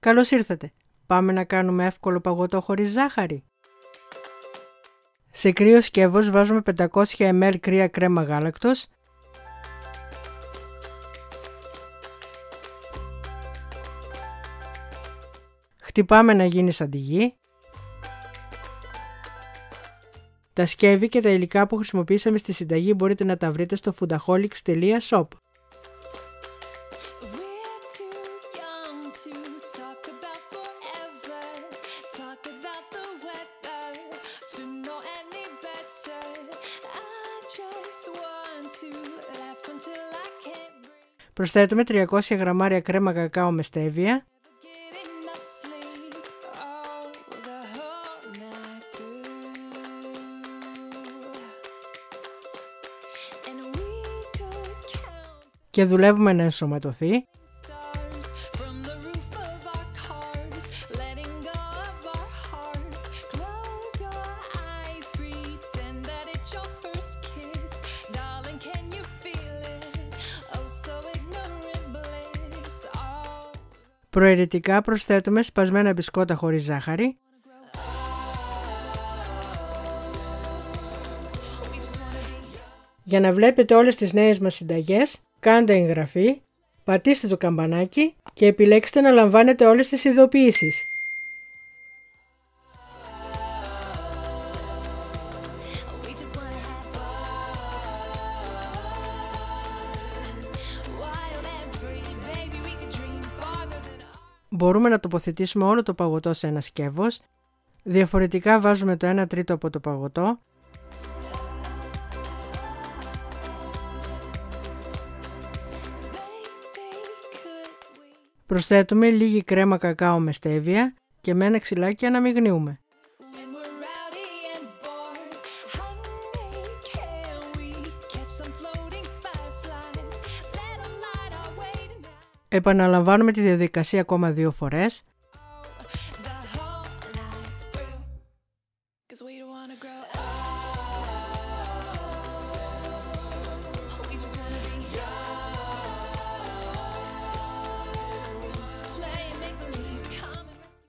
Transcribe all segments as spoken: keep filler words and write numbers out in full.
Καλώς ήρθατε! Πάμε να κάνουμε εύκολο παγωτό χωρίς ζάχαρη. Σε κρύο σκεύος βάζουμε πεντακόσια μιλιλίτρα κρύα κρέμα γάλακτος, χτυπάμε να γίνει σαν τη γη. Τα σκεύη και τα υλικά που χρησιμοποιήσαμε στη συνταγή μπορείτε να τα βρείτε στο foodaholics τελεία shop. Προσθέτουμε τριακόσια γραμμάρια κρέμα κακάο με στέβια. Και δουλεύουμε να ενσωματωθεί. Προαιρετικά προσθέτουμε σπασμένα μπισκότα χωρίς ζάχαρη. Για να βλέπετε όλες τις νέες μας συνταγές, κάντε εγγραφή, πατήστε το καμπανάκι και επιλέξτε να λαμβάνετε όλες τις ειδοποιήσεις. Μπορούμε να τοποθετήσουμε όλο το παγωτό σε ένα σκεύος. Διαφορετικά βάζουμε το ένα τρίτο από το παγωτό. Προσθέτουμε λίγη κρέμα κακάο με στέβια και με ένα ξυλάκι αναμειγνύουμε. Επαναλαμβάνουμε τη διαδικασία ακόμα δύο φορές.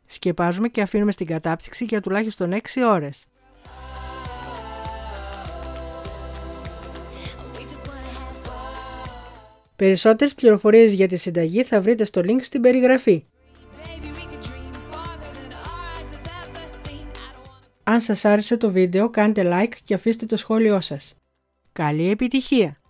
Σκεπάζουμε και αφήνουμε στην κατάψυξη για τουλάχιστον έξι ώρες. Περισσότερες πληροφορίες για τη συνταγή θα βρείτε στο link στην περιγραφή. Αν σας άρεσε το βίντεο, κάντε like και αφήστε το σχόλιο σας. Καλή επιτυχία!